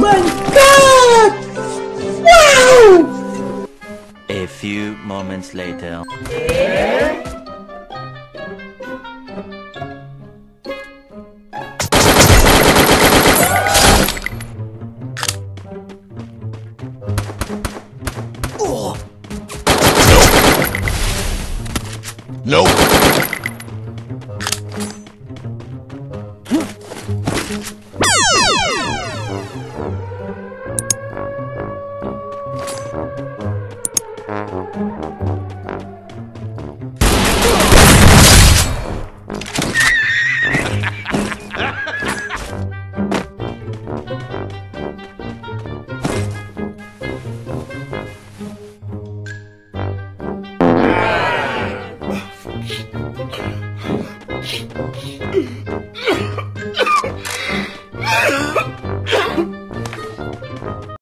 my god! Wow! A few moments later. Oh. No.